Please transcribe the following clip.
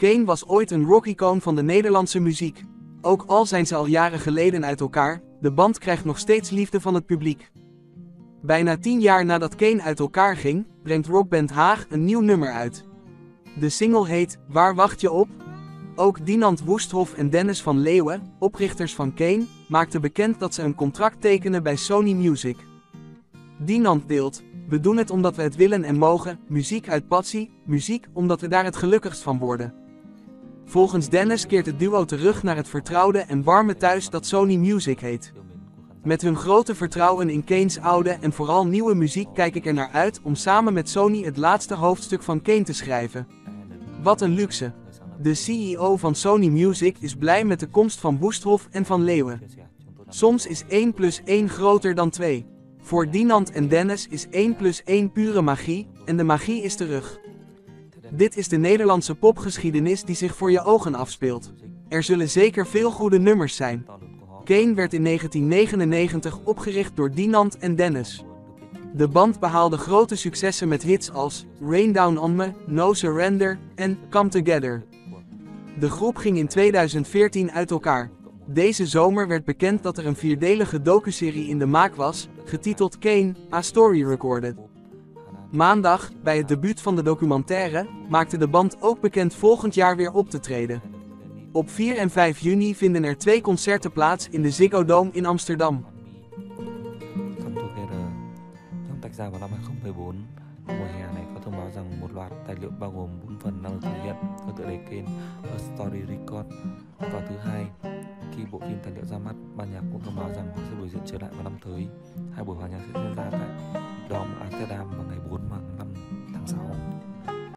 Kane was ooit een rockicoon van de Nederlandse muziek. Ook al zijn ze al jaren geleden uit elkaar, de band krijgt nog steeds liefde van het publiek. Bijna 10 jaar nadat Kane uit elkaar ging, brengt rockband Haag een nieuw nummer uit. De single heet Waar wacht je op? Ook Dinand Woesthoff en Dennis van Leeuwen, oprichters van Kane, maakten bekend dat ze een contract tekenen bij Sony Music. Dinand deelt: we doen het omdat we het willen en mogen, muziek uit passie, muziek omdat we daar het gelukkigst van worden. Volgens Dennis keert het duo terug naar het vertrouwde en warme thuis dat Sony Music heet. Met hun grote vertrouwen in Kanes oude en vooral nieuwe muziek kijk ik er naar uit om samen met Sony het laatste hoofdstuk van Kane te schrijven. Wat een luxe! De CEO van Sony Music is blij met de komst van Woesthoff en van Leeuwen. Soms is 1 + 1 groter dan 2. Voor Dinand en Dennis is 1 + 1 pure magie, en de magie is terug. Dit is de Nederlandse popgeschiedenis die zich voor je ogen afspeelt. Er zullen zeker veel goede nummers zijn. Kane werd in 1999 opgericht door Dinand en Dennis. De band behaalde grote successen met hits als Rain Down On Me, No Surrender en Come Together. De groep ging in 2014 uit elkaar. Deze zomer werd bekend dat er een 4-delige docuserie in de maak was, getiteld Kane, A Story Recorded. Maandag, bij het debuut van de documentaire, maakte de band ook bekend volgend jaar weer op te treden. Op 4 en 5 juni vinden er 2 concerten plaats in de Ziggo Dome in Amsterdam. A Story Recorded vào thứ Hai. Khi bộ phim tài liệu ra mắt, ban nhạc cũng thông báo rằng họ sẽ biểu diễn trở lại vào năm tới. Hai buổi hòa nhạc sẽ diễn ra tại Dome Amsterdam vào ngày 4 tháng 9.